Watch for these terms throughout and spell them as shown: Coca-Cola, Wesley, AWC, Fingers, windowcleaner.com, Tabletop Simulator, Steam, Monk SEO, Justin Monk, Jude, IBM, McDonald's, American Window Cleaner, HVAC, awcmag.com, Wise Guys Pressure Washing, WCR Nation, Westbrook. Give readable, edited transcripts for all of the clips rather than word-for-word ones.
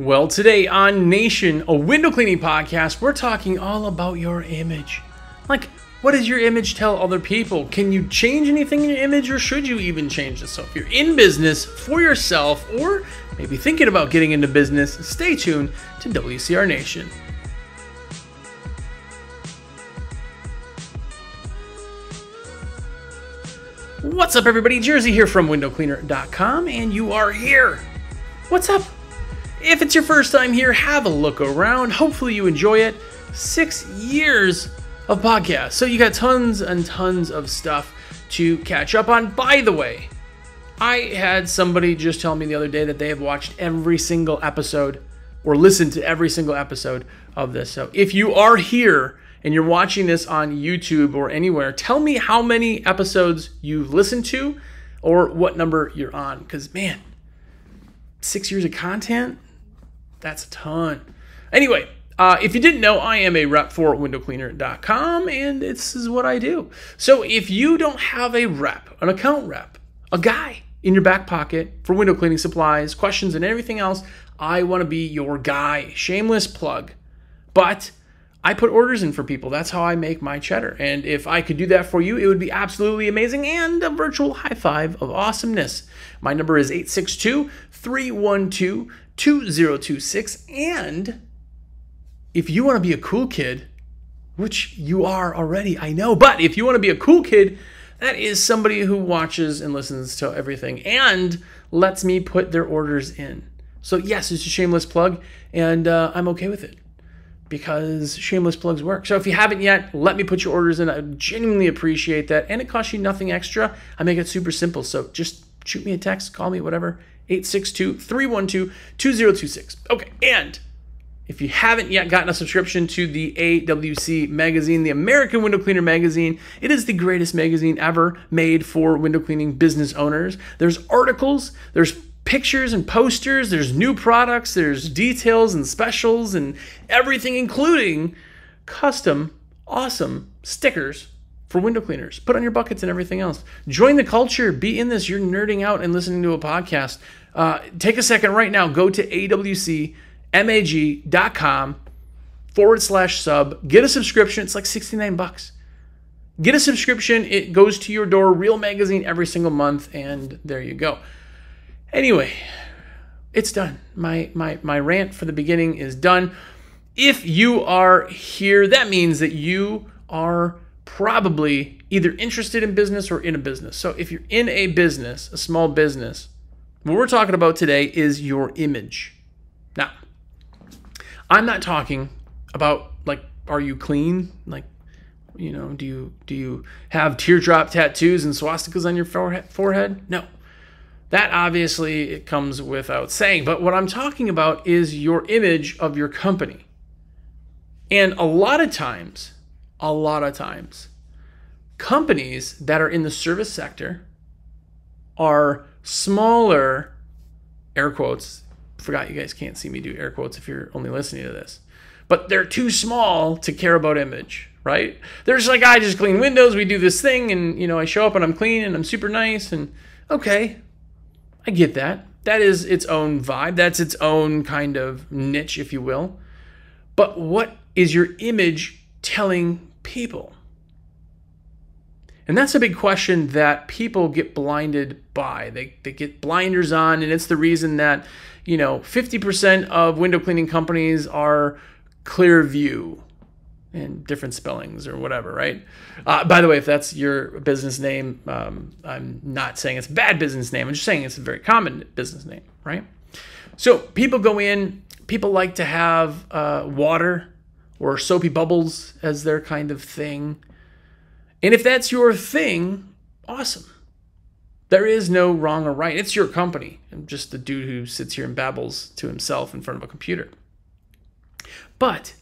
Well, today on Nation, a window cleaning podcast, we're talking all about your image. Like, what does your image tell other people? Can you change anything in your image, or should you even change it? So if you're in business for yourself, or maybe thinking about getting into business, stay tuned to WCR Nation. What's up, everybody? Jersey here from windowcleaner.com, and you are here. What's up? If it's your first time here, have a look around. Hopefully you enjoy it. 6 years of podcasts. So you got tons and tons of stuff to catch up on. By the way, I had somebody just tell me the other day that they have watched every single episode or listened to every single episode of this. So if you are here and you're watching this on YouTube or anywhere, tell me how many episodes you've listened to or what number you're on. Because, man, 6 years of content? That's a ton. Anyway, if you didn't know, I am a rep for windowcleaner.com, and this is what I do. So if you don't have a rep, an account rep, a guy in your back pocket for window cleaning supplies, questions, and everything else, I want to be your guy. Shameless plug. But I put orders in for people. That's how I make my cheddar. And if I could do that for you, it would be absolutely amazing and a virtual high five of awesomeness. My number is 862-312-2026. And if you want to be a cool kid, which you are already, I know, but if you want to be a cool kid, that is somebody who watches and listens to everything and lets me put their orders in. So yes, it's a shameless plug, and I'm okay with it, because shameless plugs work. So if you haven't yet, let me put your orders in. I genuinely appreciate that. And it costs you nothing extra. I make it super simple. So just shoot me a text, call me, whatever. 862-312-2026. Okay, and if you haven't yet gotten a subscription to the AWC magazine, the American Window Cleaner magazine, it is the greatest magazine ever made for window cleaning business owners. There's articles, there's pictures and posters, there's new products, there's details and specials and everything, including custom awesome stickers for window cleaners. Put on your buckets and everything else. Join the culture. Be in this. You're nerding out and listening to a podcast. Take a second right now. Go to awcmag.com/sub. Get a subscription. It's like 69 bucks. Get a subscription. It goes to your door. Real magazine every single month. And there you go. Anyway, it's done. My rant for the beginning is done. If you are here, that means that you are probably either interested in business or in a business. So if you're in a business, a small business, what we're talking about today is your image. Now, I'm not talking about, like, are you clean? Like, you know, do you have teardrop tattoos and swastikas on your forehead? No. That obviously it comes without saying, but what I'm talking about is your image of your company. And a lot of times, companies that are in the service sector are smaller, air quotes. Forgot you guys can't see me do air quotes if you're only listening to this. But they're too small to care about image, right? They're just like, I just clean windows, we do this thing, and, you know, I show up and I'm clean and I'm super nice, and okay. I get that. That is its own vibe. That's its own kind of niche, if you will. But what is your image telling people? And that's a big question that people get blinded by. They get blinders on, and it's the reason that, you know, 50% of window cleaning companies are Clearview and different spellings or whatever, right? By the way, if that's your business name, I'm not saying it's a bad business name. I'm just saying it's a very common business name, right? So people go in, people like to have water or soapy bubbles as their kind of thing. And if that's your thing, awesome. There is no wrong or right. It's your company. I'm just the dude who sits here and babbles to himself in front of a computer. But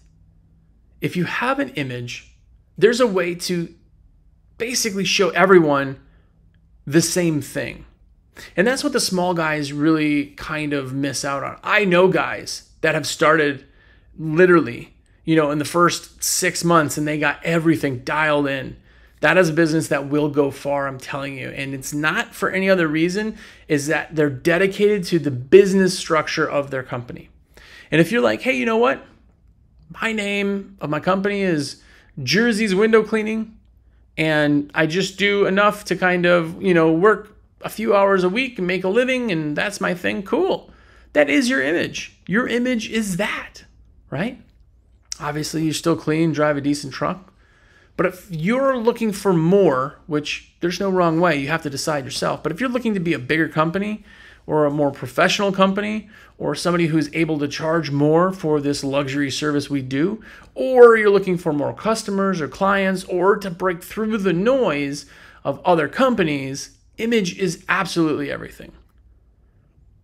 if you have an image, there's a way to basically show everyone the same thing. And that's what the small guys really kind of miss out on. I know guys that have started literally, you know, in the first 6 months, and they got everything dialed in. That is a business that will go far, I'm telling you. And it's not for any other reason, is that they're dedicated to the business structure of their company. And if you're like, hey, you know what? My name of my company is Jersey's Window Cleaning, and I just do enough to kind of, you know, work a few hours a week and make a living, and that's my thing. Cool. That is your image. Your image is that, right? Obviously, you still clean, drive a decent truck. But if you're looking for more, which there's no wrong way, you have to decide yourself. But if you're looking to be a bigger company or a more professional company or somebody who's able to charge more for this luxury service we do, or you're looking for more customers or clients or to break through the noise of other companies, image is absolutely everything.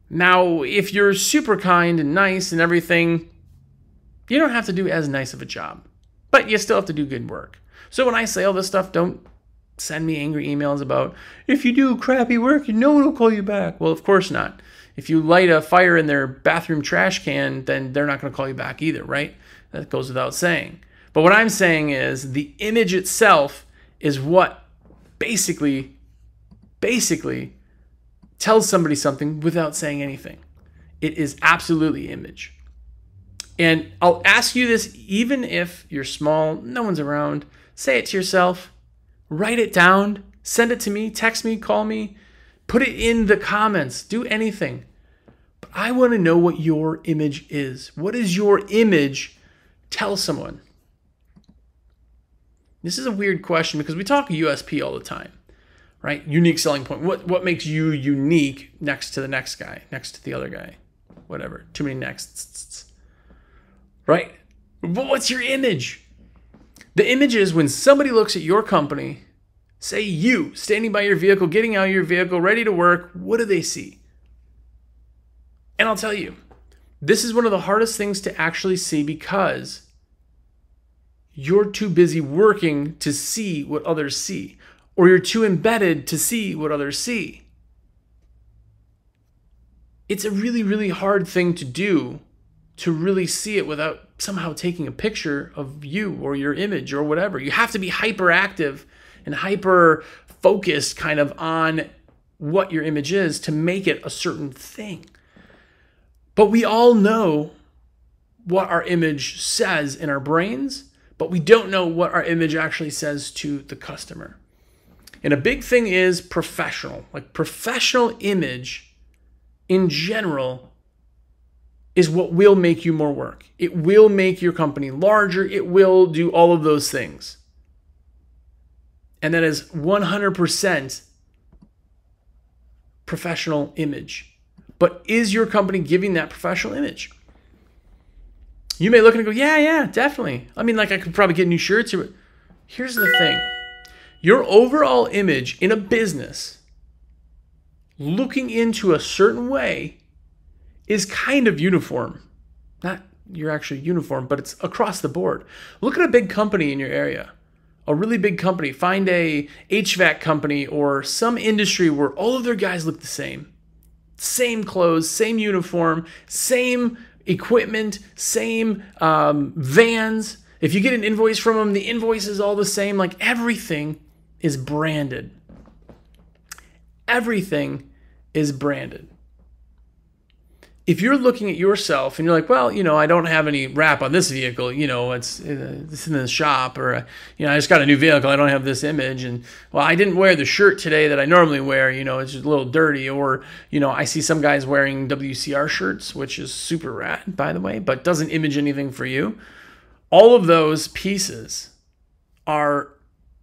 Now, if you're super kind and nice and everything, you don't have to do as nice of a job, but you still have to do good work. So when I say all this stuff, don't send me angry emails about, if you do crappy work, no one will call you back. Well, of course not. If you light a fire in their bathroom trash can, then they're not going to call you back either, right? That goes without saying. But what I'm saying is the image itself is what basically tells somebody something without saying anything. It is absolutely image. And I'll ask you this, even if you're small, no one's around, say it to yourself, write it down, send it to me, text me, call me, put it in the comments, do anything. But I want to know what your image is. What is your image? Tell someone. This is a weird question because we talk USP all the time, right? Unique selling point. What makes you unique next to the next guy, next to the other guy, whatever, too many nexts. Right? But what's your image? The image is when somebody looks at your company, say you, standing by your vehicle, getting out of your vehicle, ready to work, what do they see? And I'll tell you, this is one of the hardest things to actually see because you're too busy working to see what others see, or you're too embedded to see what others see. It's a really, really hard thing to do, to really see it without somehow taking a picture of you or your image or whatever. You have to be hyperactive and hyper-focused kind of on what your image is to make it a certain thing. But we all know what our image says in our brains, but we don't know what our image actually says to the customer. And a big thing is professional. Like professional image in general is what will make you more work. It will make your company larger. It will do all of those things. And that is 100% professional image. But is your company giving that professional image? You may look and go, yeah, definitely. I mean, like I could probably get new shirts. Here's the thing. Your overall image in a business looking into a certain way is kind of uniform. Not your actual uniform, but it's across the board. Look at a big company in your area, a really big company. Find a HVAC company or some industry where all of their guys look the same. Same clothes, same uniform, same equipment, same vans. If you get an invoice from them, the invoice is all the same. Like everything is branded. Everything is branded. If you're looking at yourself and you're like, well, you know, I don't have any wrap on this vehicle, you know, it's in the shop, or, you know, I just got a new vehicle, I don't have this image, and, well, I didn't wear the shirt today that I normally wear, you know, it's just a little dirty, or, you know, I see some guys wearing WCR shirts, which is super rad, by the way, but doesn't image anything for you. All of those pieces are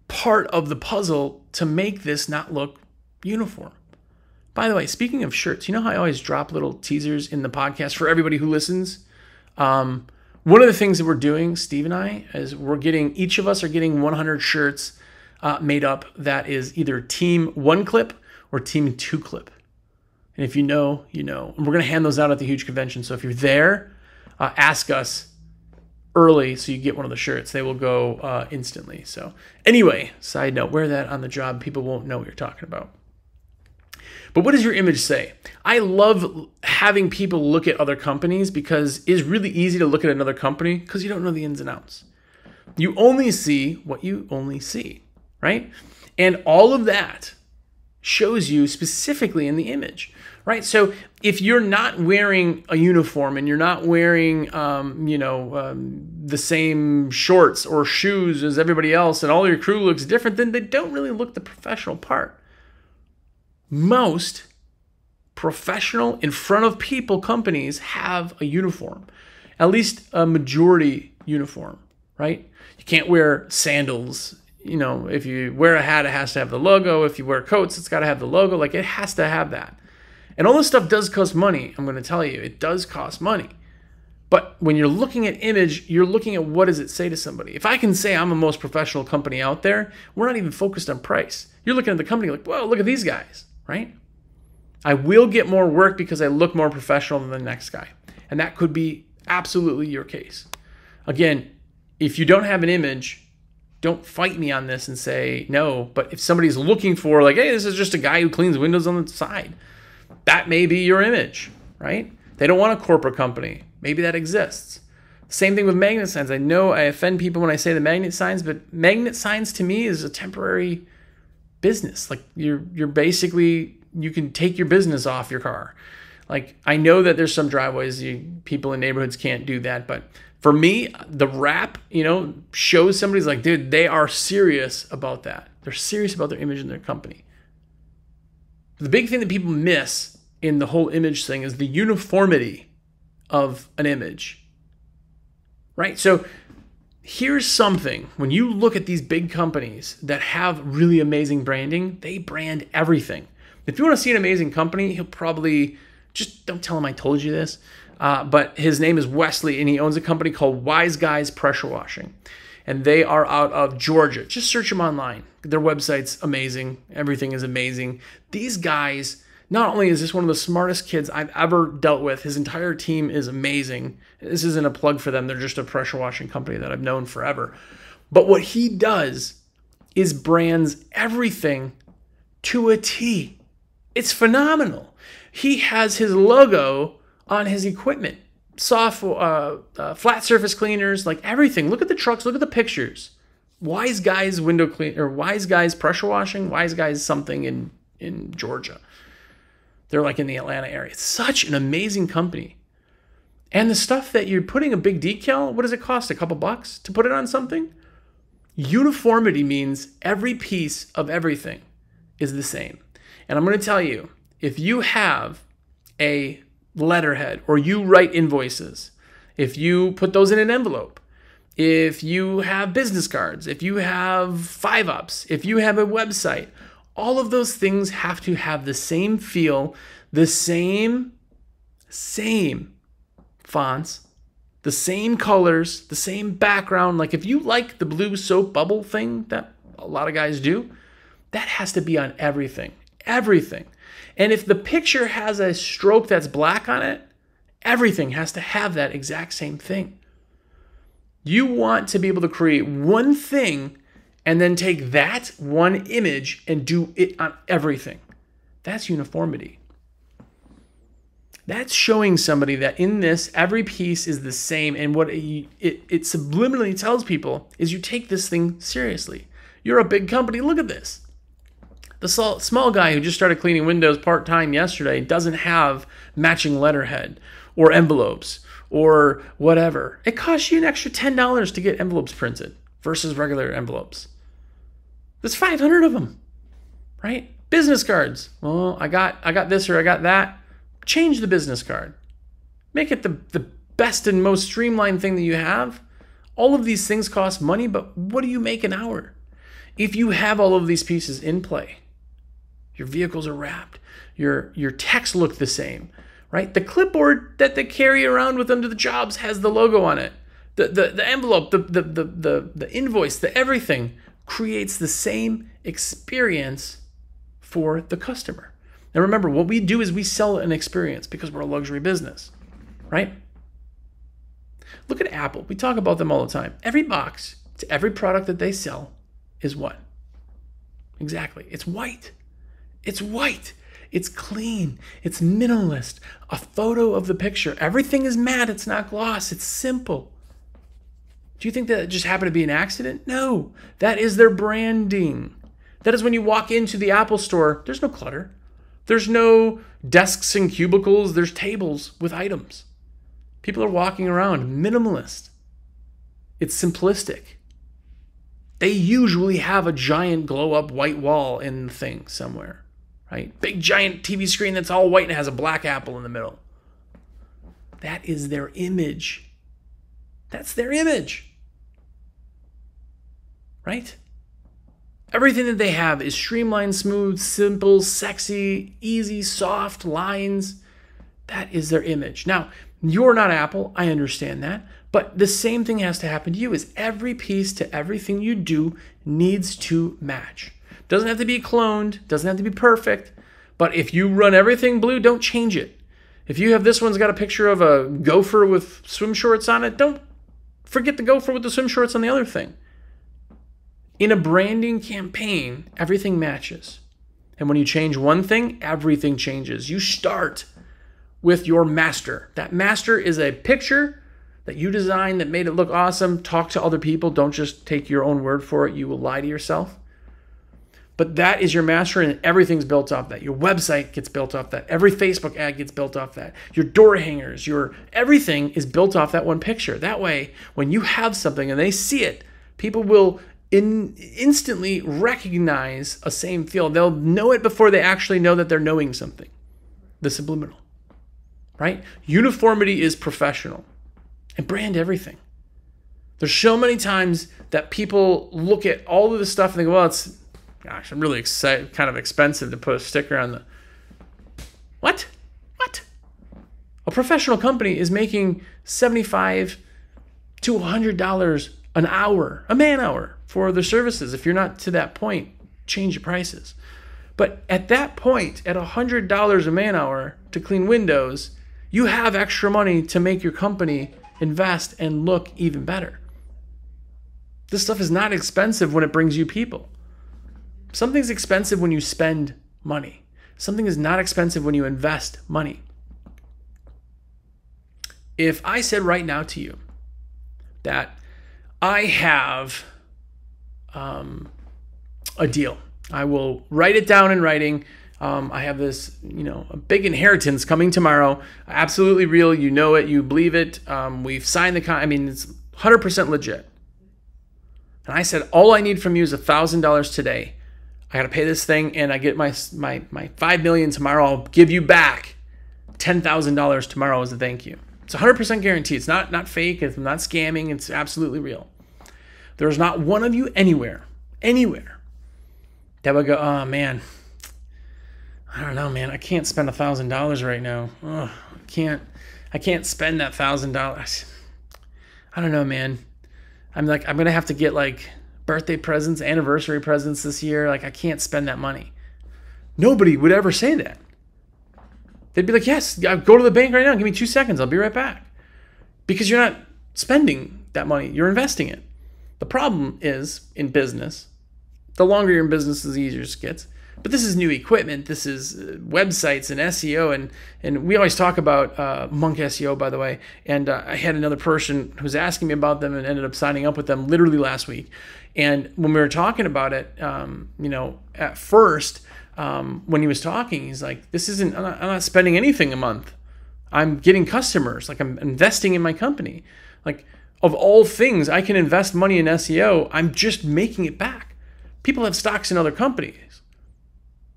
part of the puzzle to make this not look uniform. By the way, speaking of shirts, you know how I always drop little teasers in the podcast for everybody who listens? One of the things that we're doing, Steve and I, is we're getting, each of us are getting 100 shirts made up that is either Team 1-Clip or Team 2-Clip. And if you know, you know. And we're going to hand those out at the huge convention. So if you're there, ask us early so you get one of the shirts. They will go instantly. So anyway, side note, wear that on the job. People won't know what you're talking about. But what does your image say? I love having people look at other companies because it's really easy to look at another company because you don't know the ins and outs. You only see what you only see, right? And all of that shows you specifically in the image, right? So if you're not wearing a uniform and you're not wearing, the same shorts or shoes as everybody else and all your crew looks different, then they don't really look the professional part. Most professional in front of people companies have a uniform, at least a majority uniform, right? You can't wear sandals. You know, if you wear a hat, it has to have the logo. If you wear coats, it's got to have the logo. Like, it has to have that. And all this stuff does cost money. I'm going to tell you, it does cost money. But when you're looking at image, you're looking at what does it say to somebody. If I can say I'm the most professional company out there, we're not even focused on price. You're looking at the company like, whoa, look at these guys, right? I will get more work because I look more professional than the next guy. And that could be absolutely your case. Again, if you don't have an image, don't fight me on this and say no, but if somebody's looking for like, hey, this is just a guy who cleans windows on the side, that may be your image, right? They don't want a corporate company. Maybe that exists. Same thing with magnet signs. I know I offend people when I say the magnet signs, but magnet signs to me is a temporary business. Like you're basically, you can take your business off your car. Like I know that there's some driveways people in neighborhoods can't do that, but for me, the wrap, shows somebody's like, dude, they are serious about that. They're serious about their image and their company. The big thing that people miss in the whole image thing is the uniformity of an image, right? So here's something. When you look at these big companies that have really amazing branding, they brand everything. If you want to see an amazing company, he'll probably, just don't tell him I told you this, but his name is Wesley, and he owns a company called Wise Guys Pressure Washing, and they are out of Georgia. Just search them online. Their website's amazing. Everything is amazing. These guys, not only is this one of the smartest kids I've ever dealt with, his entire team is amazing. This isn't a plug for them. They're just a pressure washing company that I've known forever. But what he does is brands everything to a T. It's phenomenal. He has his logo on his equipment, soft, flat surface cleaners, like everything. Look at the trucks, look at the pictures. Wise Guys Window Cleaner, or Wise Guys Pressure Washing, Wise Guys something in Georgia. They're like in the Atlanta area. It's such an amazing company. And the stuff that you're putting a big decal, what does it cost? A couple bucks to put it on something? Uniformity means every piece of everything is the same. And I'm going to tell you, if you have a letterhead, or you write invoices, if you put those in an envelope, if you have business cards, if you have 5-ups, if you have a website, all of those things have to have the same feel, the same fonts, the same colors, the same background. Like if you like the blue soap bubble thing that a lot of guys do, that has to be on everything, everything. And if the picture has a stroke that's black on it, everything has to have that exact same thing. You want to be able to create one thing and then take that one image and do it on everything. That's uniformity. That's showing somebody that in this, every piece is the same. And what it subliminally tells people is you take this thing seriously. You're a big company. Look at this. The small guy who just started cleaning windows part-time yesterday doesn't have matching letterhead or envelopes or whatever. It costs you an extra $10 to get envelopes printed versus regular envelopes. There's 500 of them, right? Business cards. Well, I got this or I got that. Change the business card. Make it the best and most streamlined thing that you have. All of these things cost money, but what do you make an hour? If you have all of these pieces in play, your vehicles are wrapped. Your texts look the same, right? The clipboard that they carry around with them to the jobs has the logo on it. The envelope, the invoice, the everything creates the same experience for the customer. Now remember, what we do is we sell an experience because we're a luxury business, right? Look at Apple. We talk about them all the time. Every box to every product that they sell is what? Exactly. It's white. It's white. It's clean. It's minimalist. A photo of the picture. Everything is matte. It's not gloss. It's simple. Do you think that just happened to be an accident? No. That is their branding. That is when you walk into the Apple store, there's no clutter. There's no desks and cubicles. There's tables with items. People are walking around minimalist. It's simplistic. They usually have a giant glow-up white wall in the thing somewhere, right? Big giant TV screen that's all white and has a black apple in the middle. That is their image. That's their image, right? Everything that they have is streamlined, smooth, simple, sexy, easy, soft lines. That is their image. Now, you're not Apple. I understand that. But the same thing has to happen to you is every piece to everything you do needs to match. Doesn't have to be cloned. Doesn't have to be perfect. But if you run everything blue, don't change it. If you have this one's got a picture of a gopher with swim shorts on it, don't forget the gopher with the swim shorts on the other thing. In a branding campaign, everything matches. And when you change one thing, everything changes. You start with your master. That master is a picture that you designed that made it look awesome. Talk to other people. Don't just take your own word for it. You will lie to yourself. But that is your master, and everything's built off that. Your website gets built off that. Every Facebook ad gets built off that. Your door hangers, your everything is built off that one picture. That way, when you have something and they see it, people will instantly recognize a same feel. They'll know it before they actually know that they're knowing something. The subliminal, right? Uniformity is professional, and brand everything. There's so many times that people look at all of this stuff and they go, well, it's, gosh, I'm really excited, kind of expensive to put a sticker on the, what? What? A professional company is making $75 to $100 an hour, a man hour, for their services. If you're not to that point, change your prices. But at that point, at $100 a man hour to clean windows, you have extra money to make your company invest and look even better. This stuff is not expensive when it brings you people. Something's expensive when you spend money. Something is not expensive when you invest money. If I said right now to you that I have a deal. I will write it down in writing. I have this, a big inheritance coming tomorrow. Absolutely real. You know it. You believe it. We've signed the contract. I mean, it's 100% legit. And I said, all I need from you is $1,000 today. I got to pay this thing, and I get my $5 million tomorrow. I'll give you back $10,000 tomorrow as a thank you. It's 100% guaranteed. It's not fake. It's not scamming. It's absolutely real. There's not one of you anywhere, that would go, oh, man, I don't know, man. I can't spend $1,000 right now. Oh, I can't spend that $1,000. I don't know, man. I'm going to have to get, birthday presents, anniversary presents this year. I can't spend that money. Nobody would ever say that. They'd be like, yes, go to the bank right now. Give me 2 seconds. I'll be right back. Because you're not spending that money. You're investing it. The problem is in business, the longer you're in business, the easier it gets. But this is new equipment. This is websites and SEO. And we always talk about Monk SEO, by the way. And I had another person who was asking me about them and ended up signing up with them literally last week. And when we were talking about it, at first, when he was talking, he's like, this isn't, I'm not spending anything a month. I'm getting customers. I'm investing in my company. Of all things, I can invest money in SEO. I'm just making it back. People have stocks in other companies.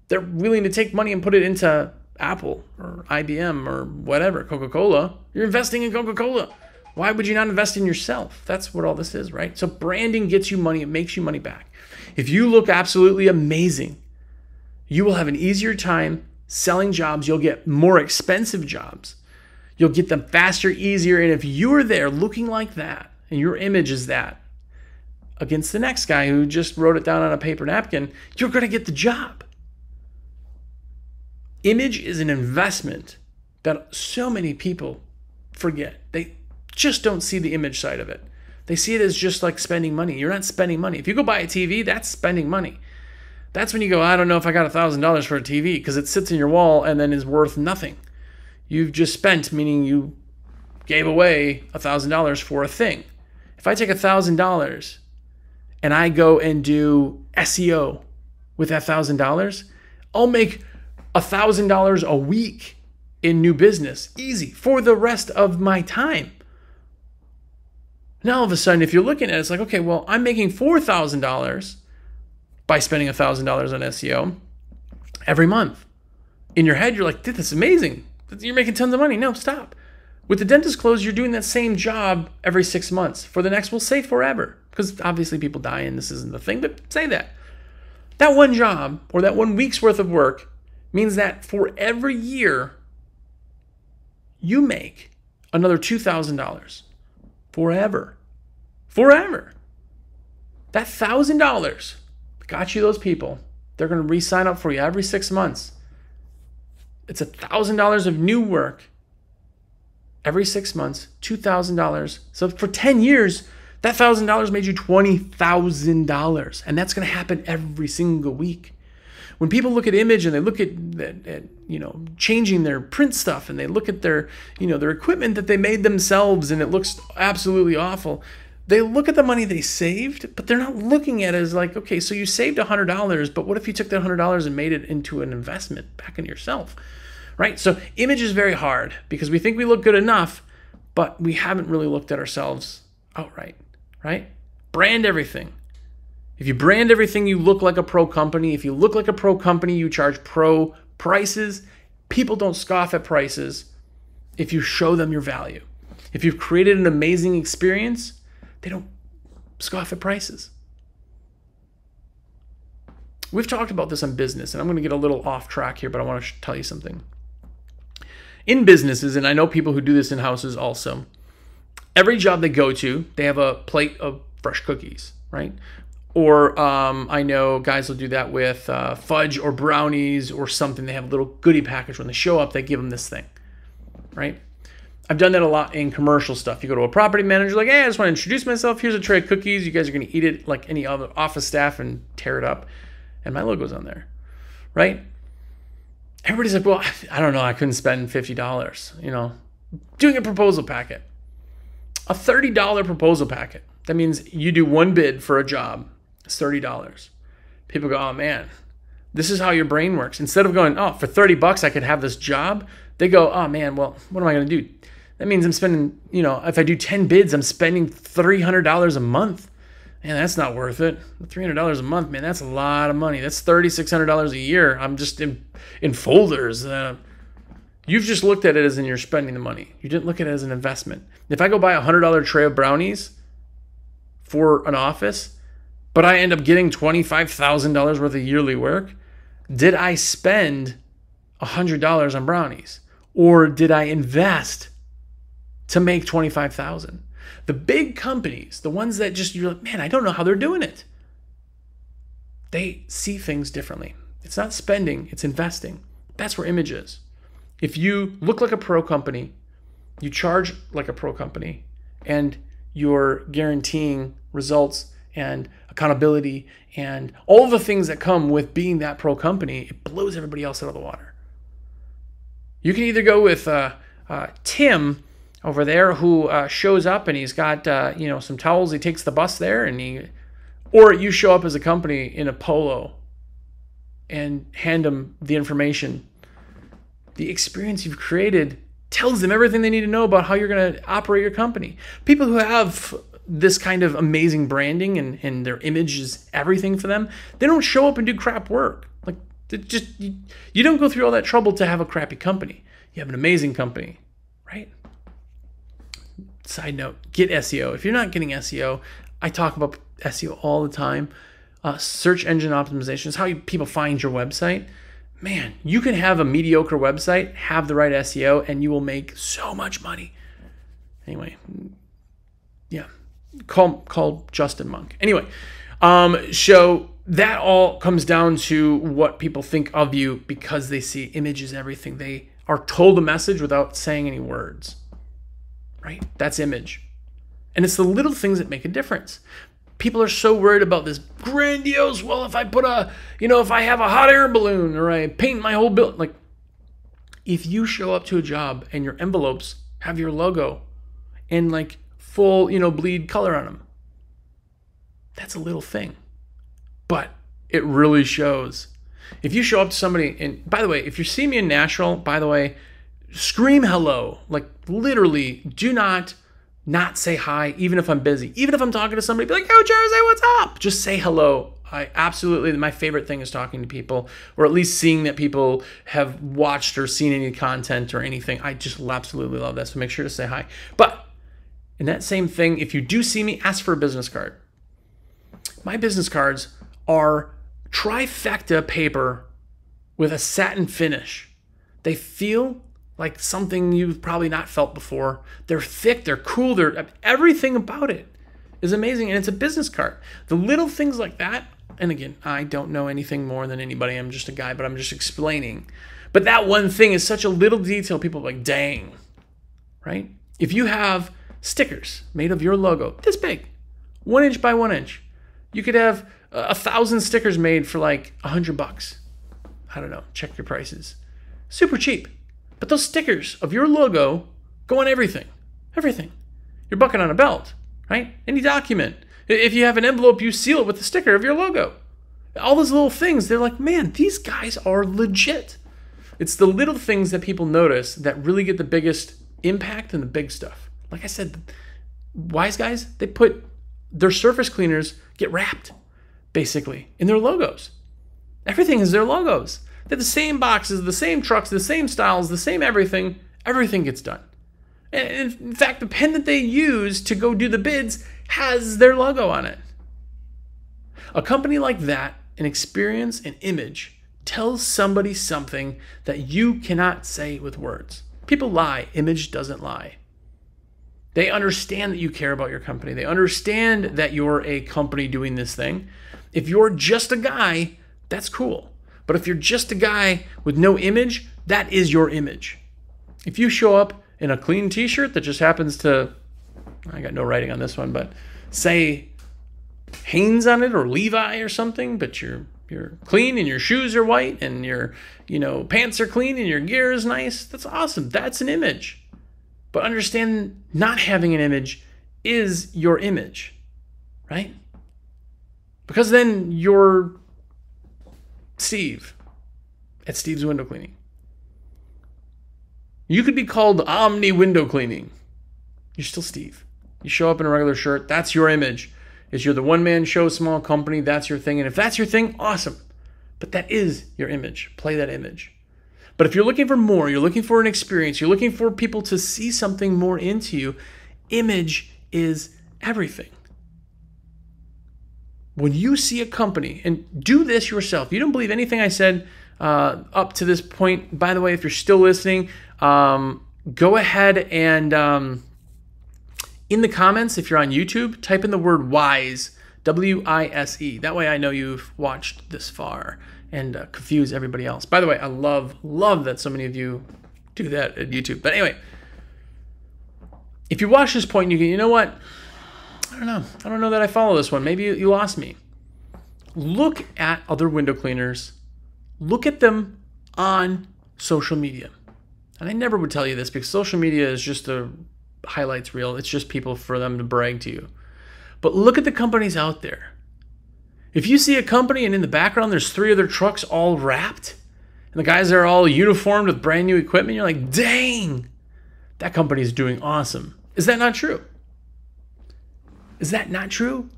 They're willing to take money and put it into Apple or IBM or whatever, Coca-Cola. You're investing in Coca-Cola. Why would you not invest in yourself? That's what all this is, right? So branding gets you money. It makes you money back. If you look absolutely amazing, you will have an easier time selling jobs. You'll get more expensive jobs. You'll get them faster, easier. And if you're there looking like that and your image is that against the next guy who just wrote it down on a paper napkin, you're going to get the job. Image is an investment that so many people forget. They just don't see the image side of it. They see it as just like spending money. You're not spending money. If you go buy a TV, that's spending money. That's when you go, I don't know if I got $1,000 for a TV, because it sits in your wall and then is worth nothing. You've just spent, meaning you gave away $1,000 for a thing. If I take $1,000 and I go and do SEO with that $1,000, I'll make $1,000 a week in new business, easy, for the rest of my time. Now all of a sudden, if you're looking at it, it's like, okay, well, I'm making $4,000 by spending $1,000 on SEO every month. In your head, you're like, dude, that's amazing. You're making tons of money. No, stop. With the dentist closed, you're doing that same job every 6 months. For the next, we'll say forever, because obviously people die and this isn't the thing, but say that. That one job or that 1 week's worth of work means that for every year, you make another $2,000 forever. Forever. That $1,000 got you those people. They're going to re-sign up for you every 6 months. It's $1,000 of new work every 6 months, $2,000. So for 10 years, that $1,000 made you $20,000. And that's going to happen every single week. When people look at image and they look at changing their print stuff, and they look at their, their equipment that they made themselves and it looks absolutely awful, they look at the money they saved, but they're not looking at it as like, okay, so you saved $100, but what if you took that $100 and made it into an investment back in yourself, right? So image is very hard because we think we look good enough, but we haven't really looked at ourselves outright, right? Brand everything. If you brand everything, you look like a pro company. If you look like a pro company, you charge pro prices. People don't scoff at prices if you show them your value. If you've created an amazing experience, they don't scoff at prices. We've talked about this on business, and I'm going to get a little off track here, but I want to tell you something. In businesses, and I know people who do this in houses also, every job they go to, they have a plate of fresh cookies, right? Or I know guys will do that with fudge or brownies or something. They have a little goodie package. When they show up, they give them this thing, right? I've done that a lot in commercial stuff. You go to a property manager, like, hey, I just want to introduce myself. Here's a tray of cookies. You guys are going to eat it like any other office staff and tear it up. And my logo's on there, right? Everybody's like, well, I don't know. I couldn't spend $50, doing a proposal packet, a $30 proposal packet. That means you do one bid for a job. It's $30. People go, oh, man, this is how your brain works. Instead of going, oh, for $30, I could have this job. They go, oh, man, well, what am I going to do? That means I'm spending, if I do 10 bids, I'm spending $300 a month. Man, that's not worth it. $300 a month, man, that's a lot of money. That's $3,600 a year. I'm just in folders. You've just looked at it as in you're spending the money. You didn't look at it as an investment. If I go buy a $100 tray of brownies for an office, but I end up getting $25,000 worth of yearly work, did I spend $100 on brownies? Or did I invest to make $25,000? The big companies, the ones that just, you're like, man, I don't know how they're doing it. They see things differently. It's not spending, it's investing. That's where image is. If you look like a pro company, you charge like a pro company, and you're guaranteeing results and accountability and all the things that come with being that pro company, it blows everybody else out of the water. You can either go with Tim over there who shows up and he's got some towels. He takes the bus there, or you show up as a company in a polo and hand them the information. The experience you've created tells them everything they need to know about how you're going to operate your company. People who have this kind of amazing branding and their image is everything for them, they don't show up and do crap work. Like, you don't go through all that trouble to have a crappy company. You have an amazing company, right? Side note, get SEO. If you're not getting SEO, I talk about SEO all the time. Search engine optimization is how people find your website. Man, you can have a mediocre website, have the right SEO, and you will make so much money. Anyway, yeah, call Justin Monk. Anyway, so that all comes down to what people think of you because they see images, everything. They are told a message without saying any words, right? That's image. And it's the little things that make a difference. People are so worried about this grandiose, well, if I put a, if I have a hot air balloon or I paint my whole building. Like, if you show up to a job and your envelopes have your logo and like full, bleed color on them, that's a little thing. But it really shows. If you show up to somebody, and by the way, if you see me in Nashville, by the way, scream hello. Like literally, do not say hi, even if I'm busy. Even if I'm talking to somebody, be like, yo, Jersey, what's up? Just say hello. I absolutely, my favorite thing is talking to people, or at least seeing that people have watched or seen any content or anything. I just absolutely love that. So make sure to say hi. But in that same thing, if you do see me, ask for a business card. My business cards are trifecta paper with a satin finish. They feel like something you've probably not felt before. They're thick, they're cool, they're, everything about it is amazing, and it's a business card. The little things like that, and again, I don't know anything more than anybody. I'm just a guy, but I'm just explaining. But that one thing is such a little detail, people are like, dang, right? If you have stickers made of your logo, this big, 1 inch by 1 inch, you could have 1,000 stickers made for like $100. I don't know, check your prices. Super cheap. But those stickers of your logo go on everything, everything. Your bucket on a belt, right? Any document. If you have an envelope, you seal it with the sticker of your logo. All those little things, they're like, man, these guys are legit. It's the little things that people notice that really get the biggest impact and the big stuff. Like I said, Wise Guys, they put their surface cleaners get wrapped, basically, in their logos. Everything is their logos. They have the same boxes, the same trucks, the same styles, the same everything. Everything gets done. And in fact, the pen that they use to go do the bids has their logo on it. A company like that, an experience, an image, tells somebody something that you cannot say with words. People lie. Image doesn't lie. They understand that you care about your company. They understand that you're a company doing this thing. If you're just a guy, that's cool. But if you're just a guy with no image, that is your image. If you show up in a clean t-shirt that just happens to, I got no writing on this one, but say Hanes on it or Levi or something, but you're clean and your shoes are white and your, you know, pants are clean and your gear is nice, that's awesome. That's an image. But understand, not having an image is your image, right? Because then you're Steve at Steve's Window Cleaning. You could be called Omni Window Cleaning. You're still Steve. You show up in a regular shirt, that's your image. If you're the one-man show, small company, that's your thing. And if that's your thing, awesome. But that is your image. Play that image. But if you're looking for more, you're looking for an experience, you're looking for people to see something more into you, image is everything. When you see a company, and do this yourself, you don't believe anything I said up to this point. By the way, if you're still listening, go ahead and in the comments, if you're on YouTube, type in the word WISE, W-I-S-E. That way I know you've watched this far and confuse everybody else. By the way, I love that so many of you do that at YouTube. But anyway, if you watch this point and you go, you know what? I don't know that I follow this one. Maybe you lost me. Look at other window cleaners. Look at them on social media. And I never would tell you this because social media is just a highlights reel. It's just people for them to brag to you. But look at the companies out there. If you see a company and in the background there's 3 other trucks all wrapped and the guys are all uniformed with brand new equipment, you're like, dang, that company is doing awesome. Is that not true? Is that not true?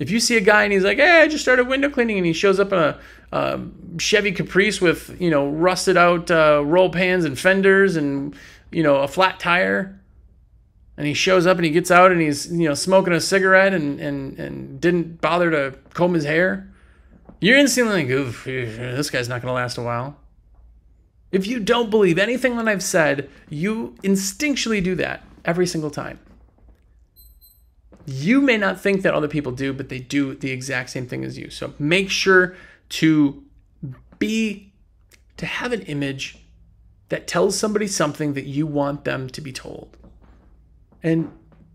If you see a guy and he's like, hey, I just started window cleaning, and he shows up in a Chevy Caprice with, you know, rusted out roll pans and fenders and, you know, a flat tire, and he shows up and he gets out and he's, you know, smoking a cigarette and didn't bother to comb his hair, you're instantly like, oof, this guy's not going to last a while. If you don't believe anything that I've said, you instinctually do that every single time. You may not think that other people do, but they do the exact same thing as you. So make sure to have an image that tells somebody something that you want them to be told. And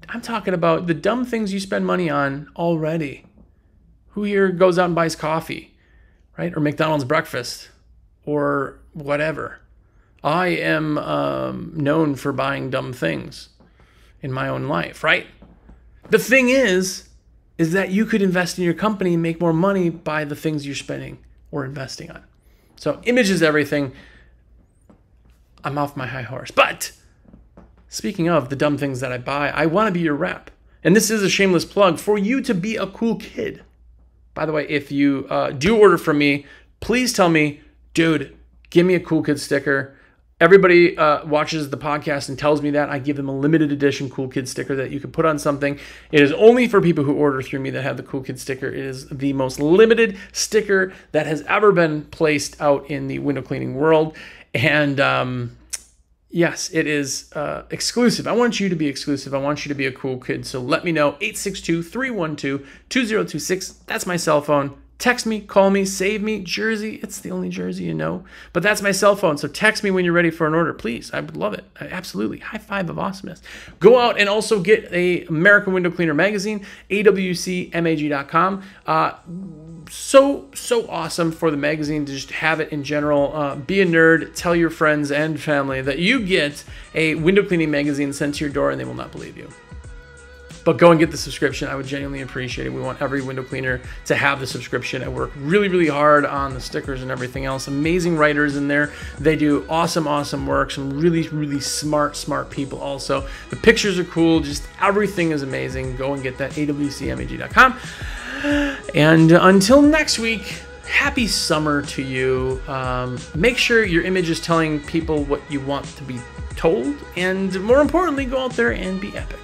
I'm talking about the dumb things you spend money on already. Who here goes out and buys coffee, right? Or McDonald's breakfast or whatever. I am known for buying dumb things in my own life, right? The thing is, is that you could invest in your company and make more money by the things you're spending or investing on. So image is everything. I'm off my high horse. But speaking of the dumb things that I buy, I want to be your rep. And this is a shameless plug for you to be a cool kid. By the way, if you do order from me, please tell me, dude, give me a cool kid sticker. Everybody watches the podcast and tells me that. I give them a limited edition cool kid sticker that you can put on something. It is only for people who order through me that have the cool kid sticker. It is the most limited sticker that has ever been placed out in the window cleaning world. And yes, it is exclusive. I want you to be exclusive. I want you to be a cool kid. So let me know, 862-312-2026. That's my cell phone. Text me, call me, save me, jersey. It's the only jersey you know. But that's my cell phone, so text me when you're ready for an order, please. I would love it. Absolutely. High five of awesomeness. Go out and also get a American Window Cleaner magazine, awcmag.com. So awesome for the magazine to just have it in general. Be a nerd. Tell your friends and family that you get a window cleaning magazine sent to your door, and they will not believe you. But go and get the subscription. I would genuinely appreciate it. We want every window cleaner to have the subscription. I work really, really hard on the stickers and everything else. Amazing writers in there. They do awesome, awesome work. Some really, really smart people also. The pictures are cool. Just everything is amazing. Go and get that, awcmag.com. And until next week, happy summer to you. Make sure your image is telling people what you want to be told. And more importantly, go out there and be epic.